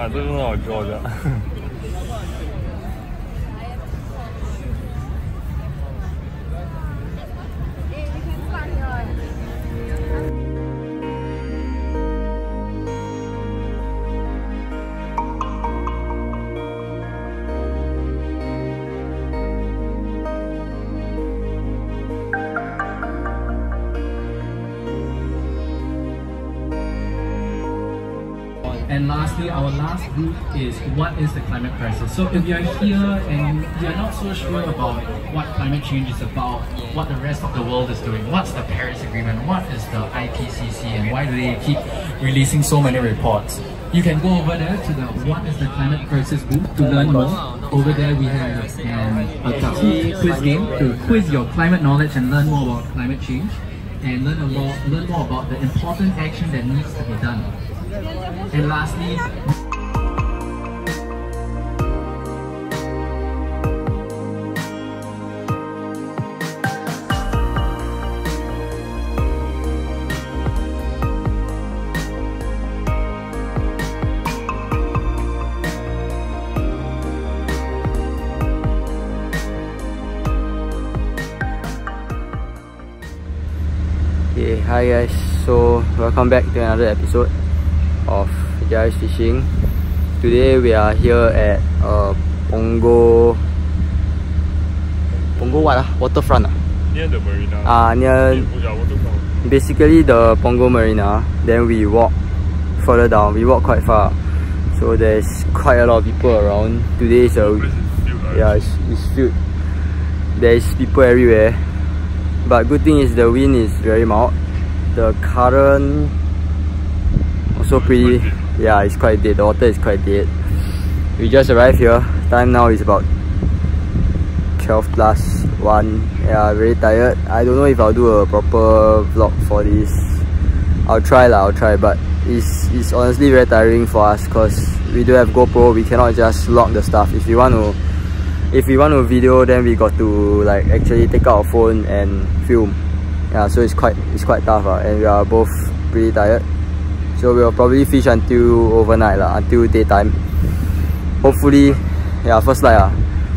I don't know how to draw that. And lastly, our last group is what is the climate crisis? So if you're here and you're not so sure about what climate change is about, what the rest of the world is doing, what's the Paris Agreement, what is the IPCC, and why do they keep releasing so many reports, you can go over there to the what is the climate crisis group to learn more. Over there we have a quiz game to quiz your climate knowledge and learn more about climate change and learn more about the important action that needs to be done. And lastly, okay, hi guys, so welcome back to another episode of JIVES Fishing. Today we are here at Punggol what? Waterfront? Near the marina. Near waterfront. Basically the Punggol marina. Then we walk further down. We walk quite far. So there's quite a lot of people around. Today is a it's filled. There's people everywhere. But good thing is the wind is very mild. The current also pretty, yeah, it's quite dead. The water is quite dead. We just arrived here. Time now is about 12 plus 1. Yeah, very tired. I don't know if I'll do a proper vlog for this. I'll try, but it's honestly very tiring for us because we do have GoPro. We cannot just log the stuff. If we want to video, then we got to like actually take out our phone and film. Yeah, so it's quite tough, and we are both pretty tired. So we'll probably fish until overnight, until daytime. Hopefully, yeah, first light.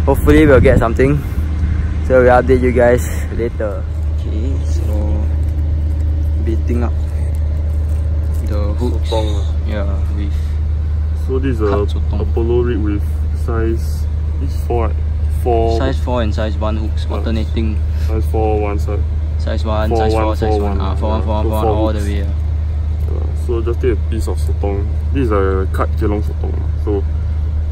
Hopefully we'll get something. So we'll update you guys later. Okay, so beating up the hooks. Yeah, with. So this is a Apollo rig with size 4. Size 4 and size 1 hooks alternating. Size 4, 1 side. Size 1, size 4, size 1. 4, 1, 4, 1, all the way. So just take a piece of sotong. This is a cut kelong sotong. So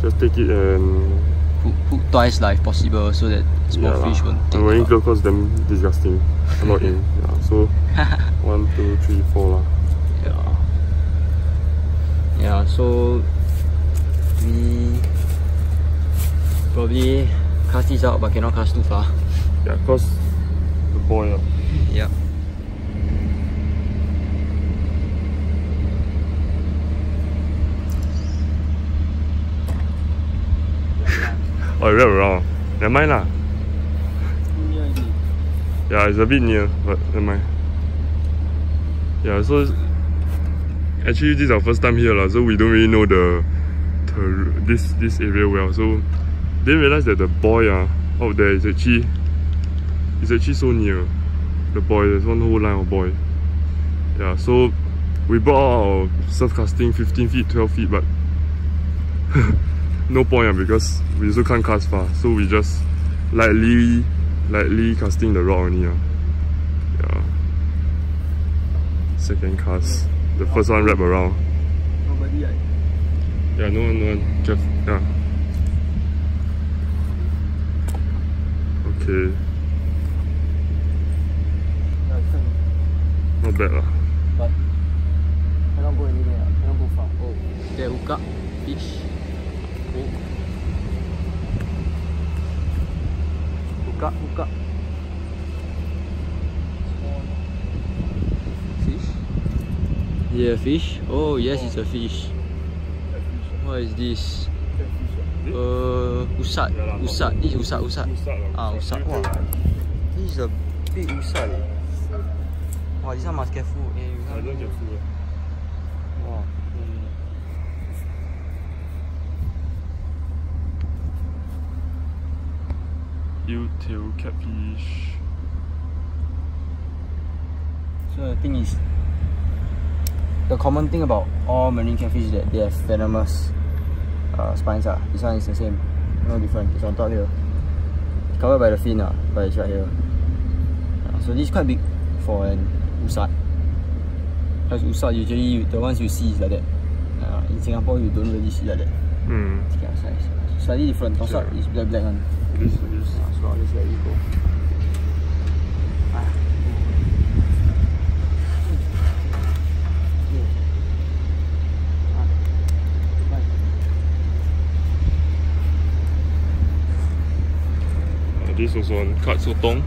just take it and hook twice if possible so that small fish won't take it. I'm wearing gloves because them disgusting. I'm not in. Yeah. So 1, 2, 3, 4 lah. Yeah. Yeah. So we probably cast this out, but cannot cast too far. Yeah, cause the boil. Yeah. Oh, it wrapped around. Never mind lah. Yeah, it's a bit near, but never mind. Yeah, so actually this is our first time here, so we don't really know this area well. So didn't realize that the buoy out there is actually so near. The buoy, there's one whole line of buoy. Yeah, so we brought out our surf casting 15 feet, 12 feet, but no point because we also can't cast far, so we just lightly casting the rod only. Yeah. Second cast. The first one wrap around. Nobody. Yeah, no one. Jeff. Yeah. Okay. Not bad lah. But cannot go anywhere. Cannot go far. Oh. There, hook up fish. Buka. Fish? Yeah, fish. Oh yes, it's a fish. What is this? Usat. This is usat. Usat. Wow. This is a big usat. Wow, this one must get full. I don't get full. Wow. eel-tail catfish. So the thing is, the common thing about all marine catfish is that they have venomous spines. This one is the same, no different. It's on top here, it's covered by the fin, but it's right here. So this is quite big for an usat, because usat usually the ones you see is like that. In Singapore you don't really see like that. It's kind of size. Slightly different. Usat is black one. So I'll just let you go. This also on Kat Sotong.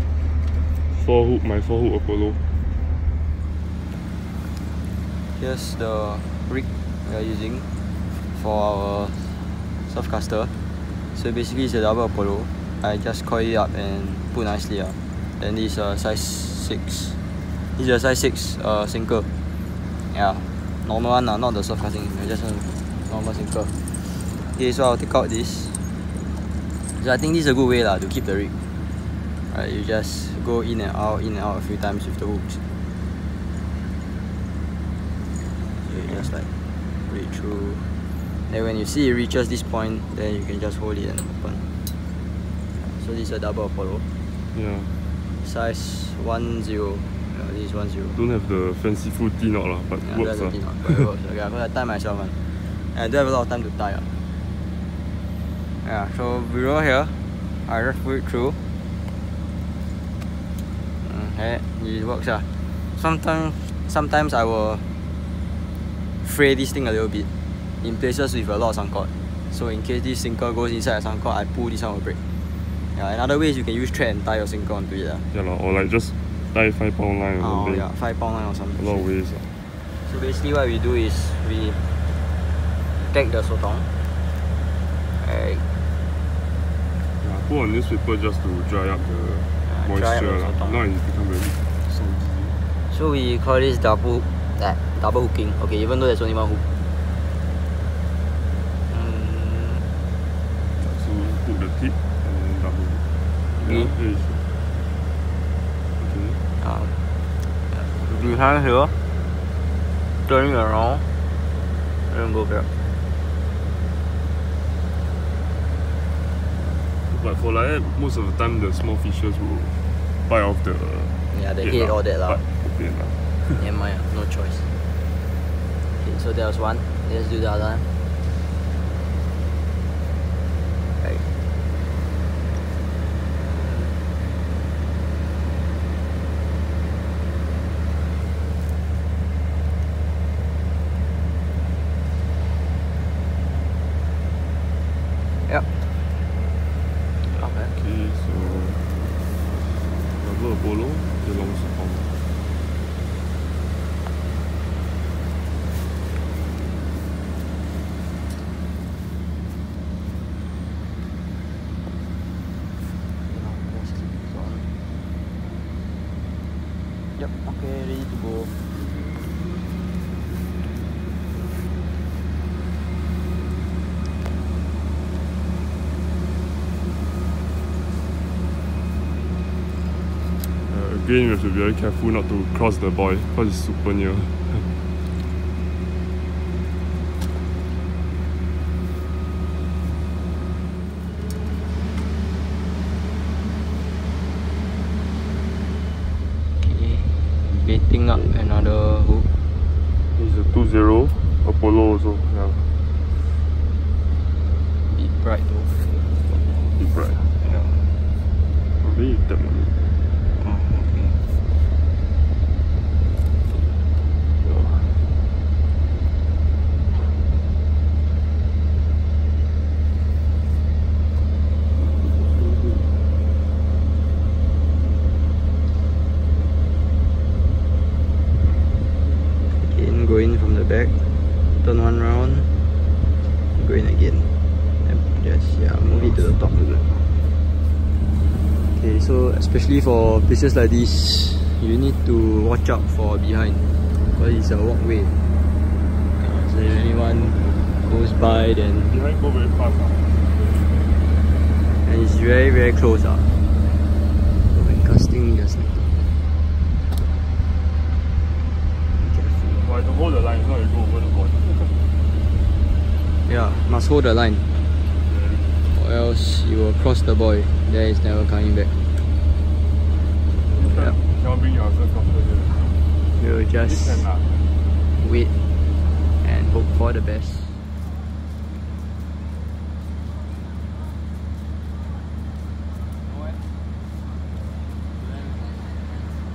My four hook Apollo. Here's the rig we are using for our surf caster. So basically it's a double Apollo. I just coil it up and put nicely up. Then this is a size 6. This is a size 6 sinker. Yeah, normal one, not the surf casting, just a normal sinker. Okay, so I'll take out this. So I think this is a good way to keep the rig. Right, you just go in and out a few times with the hooks. So you just like put it through. And when you see it reaches this point, then you can just hold it and open. So this is a double Apollo. Yeah. Size 10. Yeah, this is 10. Don't have the fancy full T-knot lah, but yeah, works. Yeah, because I tie myself one. And I don't have a lot of time to tie. Yeah, so below here, I just put it through. Okay, it works. Sometimes I will fray this thing a little bit in places with a lot of sun cord. So in case this sinker goes inside a sun cord, I pull this one will break. Yeah, another way is you can use thread and tie your sinker onto it. Yeah, or like just tie 5-pound line or something. Yeah, 5-pound line or something. A lot of ways. So basically what we do is we take the sotong. Right. Yeah, put on newspaper just to dry up the moisture. Now it's become very salty. So we call this double hooking. Okay, even though there's only one hook. So put the tip and then double hook. Okay. Behind here, turn it around and go back. But for like that, most of the time the small fishes will bite off the head all that lah. Yeah, no choice. Okay, so there was one. Let's do the other one. Right. Okay, ready to go. Again, we have to be very careful not to cross the buoy because it's super near. Baiting up another hook. This is a 2-0 Apollo also. Yeah. Be bright though. Be bright. Yeah. Probably that one. Oh, okay. Go in from the back, turn one round, go in again, and just move it to the top. Okay, so especially for places like this, you need to watch out for behind, because it's a walkway. So if anyone goes by, then behind go very fast, and it's very close. something just like that. Well, I have to hold the line, it's not you go over the board. Yeah, must hold the line. Or else you will cross the boy. There is never coming back. Yeah. You cannot bring yourself comfortable. We will just wait and hope for the best.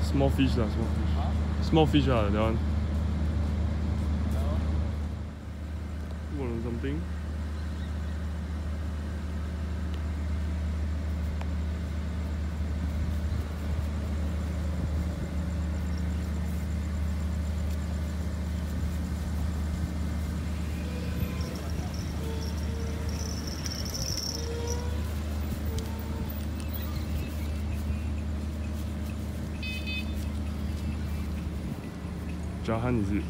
Small fish lah, small fish. Huh? Small fish lah, that one. No. Want something? Jahan is it?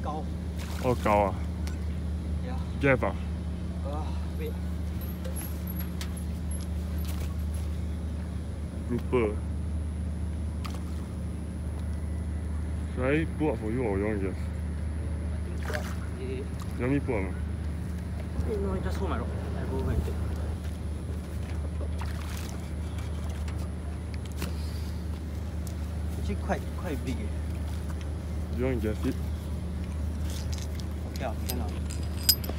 Gao. Oh, Gao. Yeah. Gap. Wait. Grouper. Should I pull up for you or you want to guess? I think pull up. You want me to pull up? No, just hold my rock. I go over and take. Actually quite big. Do you want to guess it? Okay, I can. I can guess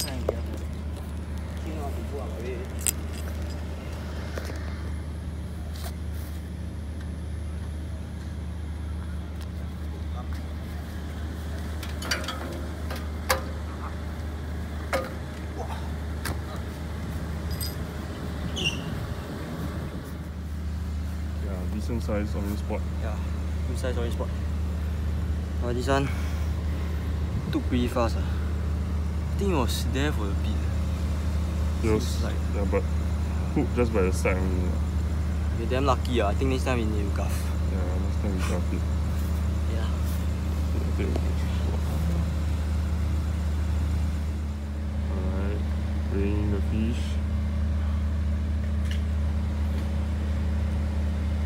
it. I think I want to pull up away. Decent size on the spot. Yeah, good size on the spot. But this one took pretty fast. I think it was there for a bit. It was like, yeah, but hook just by the side only. We're damn lucky. I think next time we need to gaff. Yeah, next time we gaff it. Yeah. Alright, bring the fish.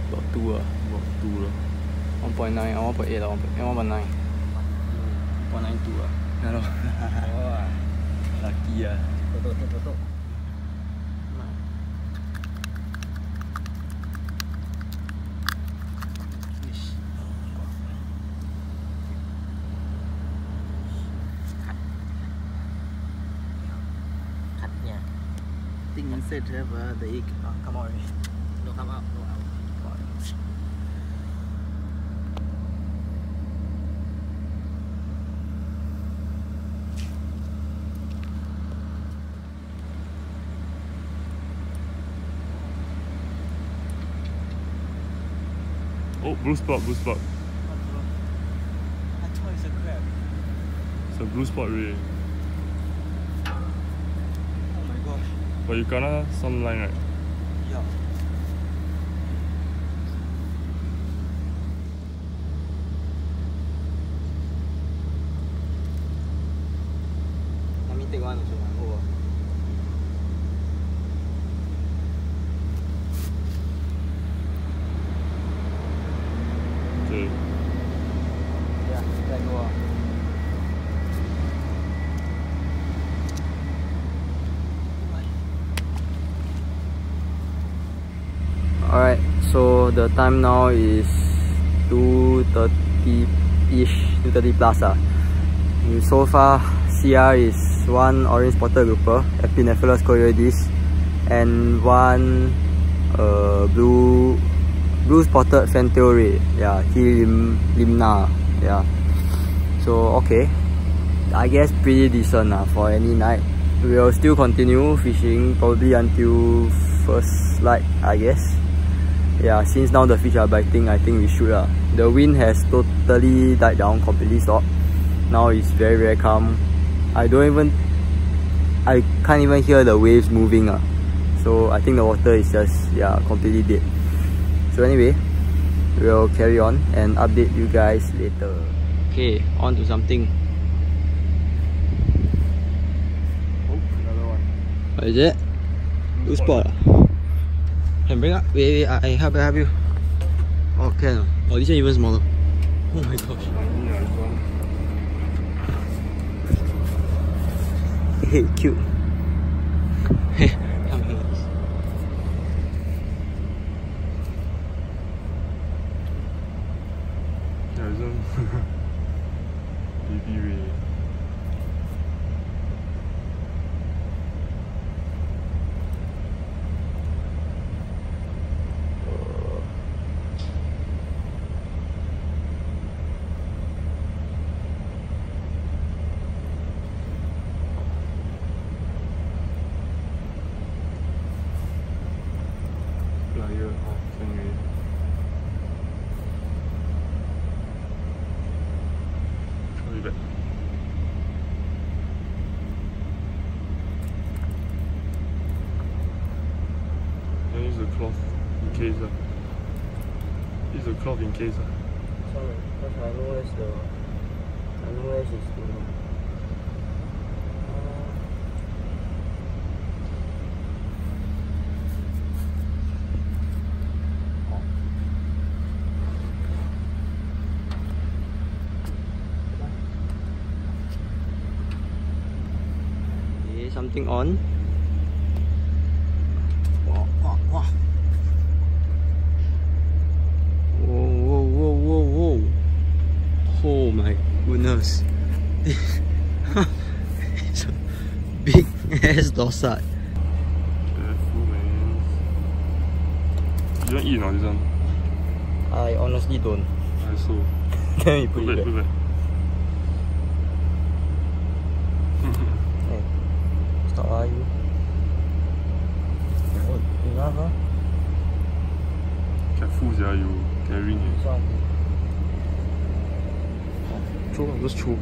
About 2 lah. 1.9, 1.8 lah, 1.9 1.92 lah. Ya lho. Lucky lah. Tutup. Cutnya. I think inside have the egg. Come out already. No, come out. No, out. Oh, blue spot. I thought it's a crab. It's a blue spot ray. Oh my gosh. But you gonna some line, right? Yeah. Let me take one also. Alright, so the time now is 2:30-ish, 2:30 plus. So far, CR is one orange spotted grouper, Epinephelus coioides, and one blue spotted fantail ray, yeah, T. limna, yeah. So okay, I guess pretty decent for any night. We will still continue fishing probably until first light, I guess. Yeah, since now the fish are biting, I think we should The wind has totally died down, completely stopped. Now it's very calm. I can't even hear the waves moving So I think the water is just completely dead. So anyway, we'll carry on and update you guys later. Okay, on to something. Oh, another one. What is it? Loose spot. Can bring up? Wait, wait, I help you. Oh, can. Oh, this one even smaller. Oh my gosh. Hey, cute. Hey, come here. Baby way. Cloth in case. Sorry, because I know it's the. I know it's the. Okay, something on. Oh my goodness. It's a big ass dorsal. Careful, man. You don't eat now, this one? I honestly don't. I so. Can you put it back? Hey, stop lying. Oh, enough, huh? Careful, yeah, you carrying it. Sorry. I'm just true.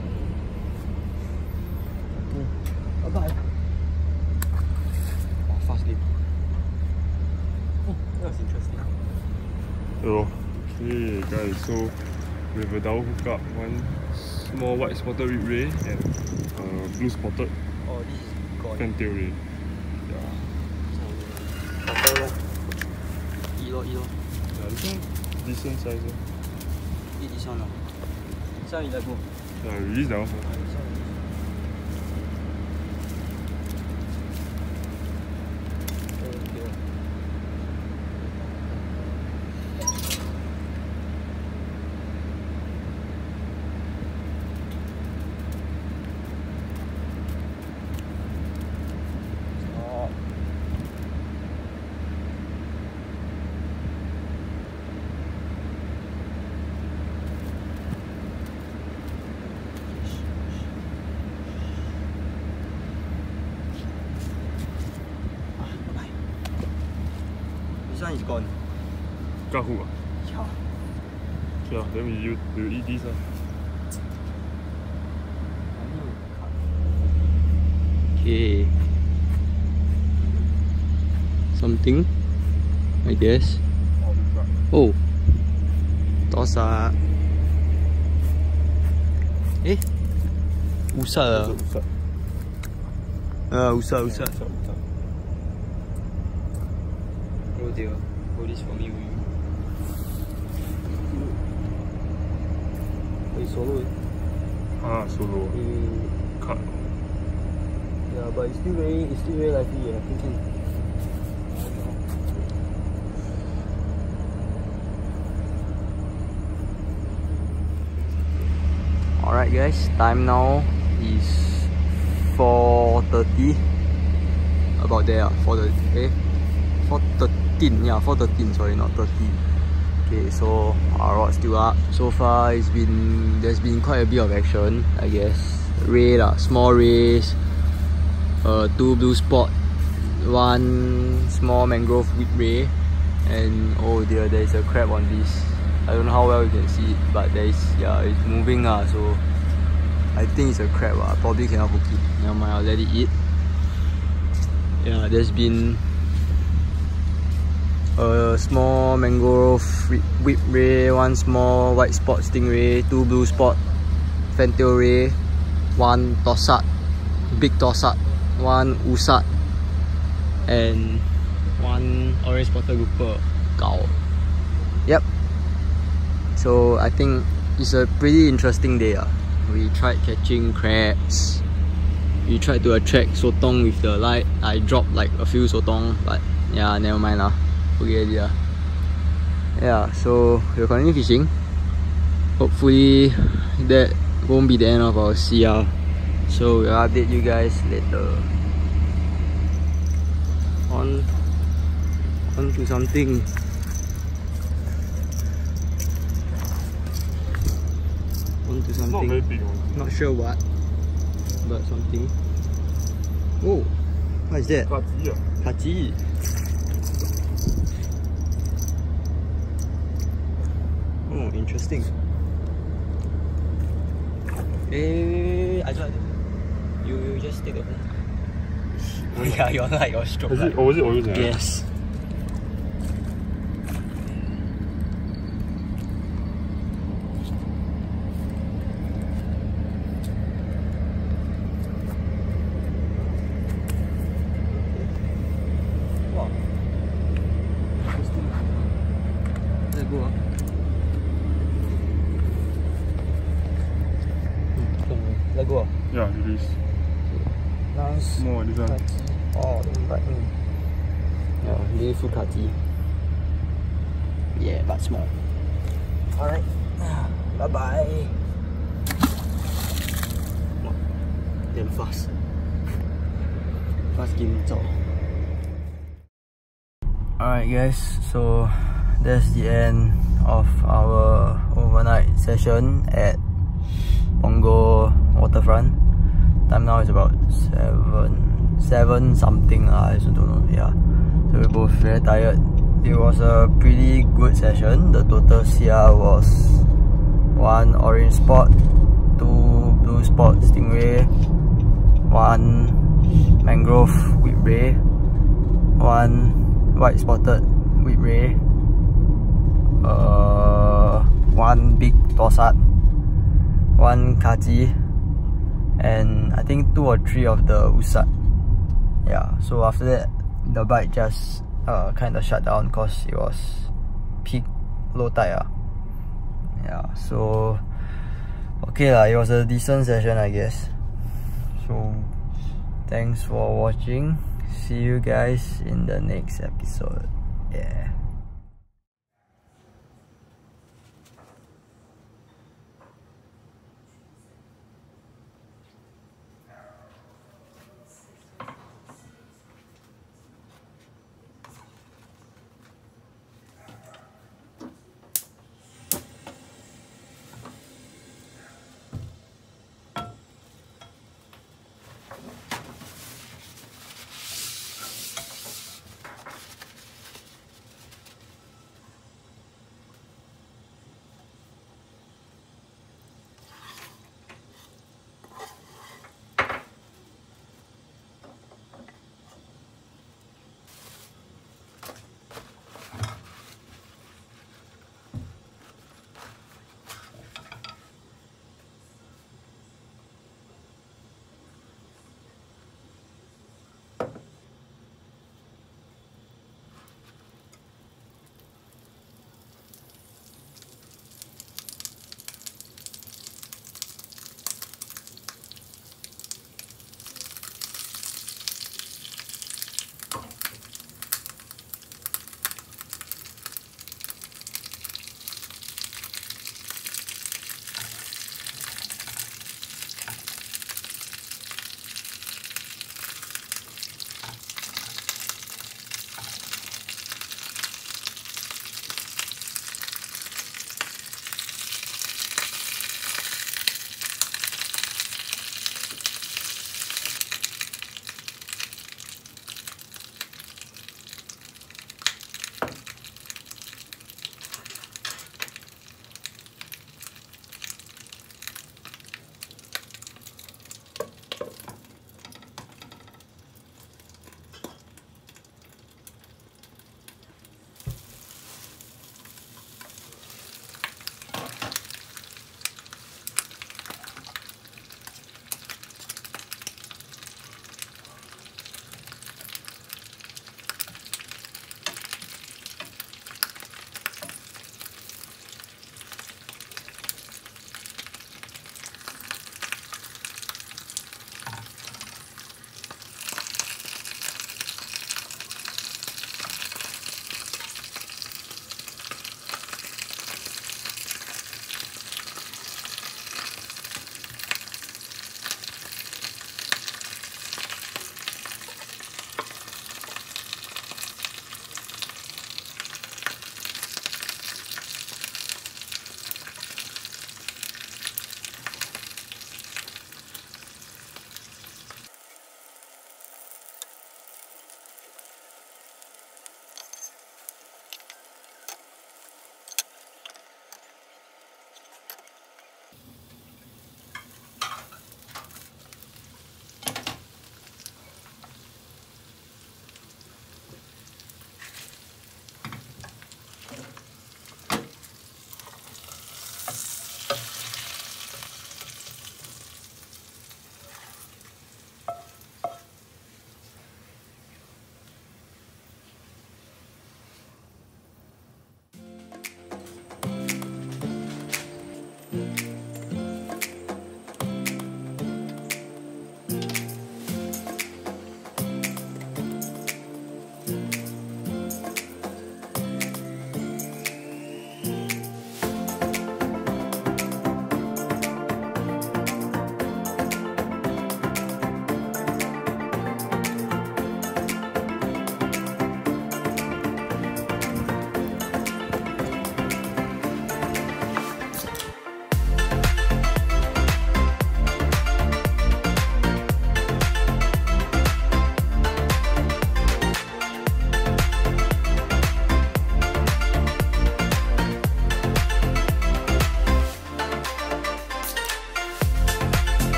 Bye bye. Oh, fast leap. Oh, that was interesting. Hello. Okay, guys, so we have a double hookup. One small white spotted rib ray and blue spotted. Oh, this is gone. Fantail ray. Yeah. Yeah, this one decent size. Eat this one now. Yeah, release that one first. Stop. It's gone. Got hook? Yeah. Okay, then we'll eat this. Okay. Something, I guess. Oh. Tosa. Eh? Usat. Ah, usat. Oh dear, hold this for me, will you? But you solo it. Ah, solo. Cut. Yeah, but it's still very lively, yeah. I think so. Alright guys, time now is 4:30. About there, 4:30, eh? 4:13, yeah, 4:13, sorry, not 30. Okay, so our rod's still up. So far there's been quite a bit of action, I guess. Ray lah, small rays, 2 blue spot, 1 small mangrove with ray, and oh dear, there's a crab on this. I don't know how well you can see it, but it's moving lah, so I think it's a crab lah. I probably cannot hook it. Never mind, I'll let it eat. Yeah, there's been a small mangrove whip ray, one small white spot stingray, two blue spot fantail ray, one torsat, big torsat, one usat, and one orange spotted grouper, cow. Yep. So I think it's a pretty interesting day. We tried catching crabs. We tried to attract sotong with the light. I dropped like a few sotong, but yeah, never mind lah. Forget it. Yeah, so we'll continue fishing. Hopefully that won't be the end of our CR. So we'll update you guys later. On to something. On to something. Not very big one. Not sure what, but something. Oh, what is that? Kaci. Kaci. Oh, interesting. Hey, I thought you just take the phone. Oh yeah, your light, your strobe. Is it, or was it oil? Yes. Wow. Interesting. Let's go. Let go. Yeah, it is. Nice. More this one. Oh, right. Yeah, beautiful Kaci. Yeah, but small. Alright. Bye bye. Damn fast. Fast game, it's all. Alright, guys. So that's the end of our overnight session at Punggol waterfront. Time now is about 7 something, I also don't know. Yeah, so we're both very tired. It was a pretty good session. The total CR was 1 orange spot, 2 blue spot stingray, 1 mangrove whip ray, 1 white spotted whip ray, 1 big torsat, 1 Kaci, and I think 2 or 3 of the usat. Yeah, so after that the bite just kind of shut down because it was peak low tide. Yeah, so okay lah, it was a decent session, I guess. So thanks for watching. See you guys in the next episode. Yeah.